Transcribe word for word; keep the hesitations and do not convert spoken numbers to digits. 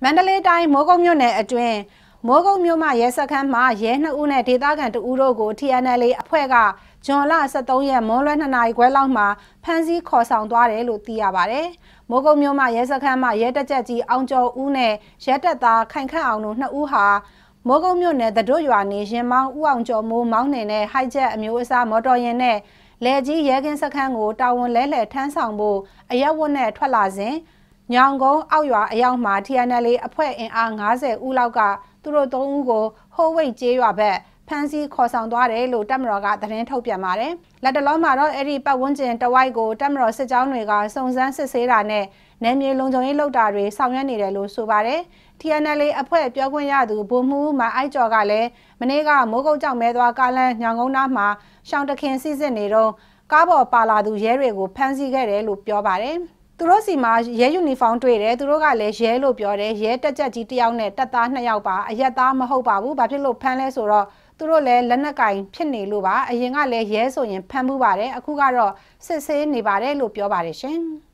Mandalay Time Mogomyo Ne Adwin Mogomyo Ma Yesakan Ma Yen Une Didagan to Urogo T N L Apwega John La Satoya Molanai Guelama Pansy Kosang Dware Lutia Bare Mogomyo Ma Yesakan Ma Yeta Jati Anjo Une Shetata Kanka Nuna Uha Mogomyo Ne the Doyuani Jemang Uanjo Mu Mountain Hijack Amusa Modoyene Leji Yagan Sakango Down Lele Tansangbo Ayawone Twalazin Nyango Aoyua Ayang Ma T N L Apwe in Angaze Ulauga Turo Dongo Howei Jiwabe Pansy Kosangdware Lu Damroga the Rentopia Mare Ladaloma Eri Bawunjin Tawaigo Damro Sejanriga Songzan Sesirane Nemi Longjoni Lodari Sanganire Lu Subare T N L Apwe Byagunyadu Bumu Ma Aijogale Manega Mogo Jang Medwa Galan Nyangona Ma Shandakin Season Nero Gabo Paladu Yerego Pansy Gere Lu Pyobare Turosi ma ye uniform to it, Turogale, yellow pure, yet a jatione, Tata Nayaba, Yata Mahobabu, Babilo Panles or Turole, Lenakai, Penny Luba, a Yangale, yes, or in Pambubare, a Kugaro, Sese Nibare, Lupio Barishin.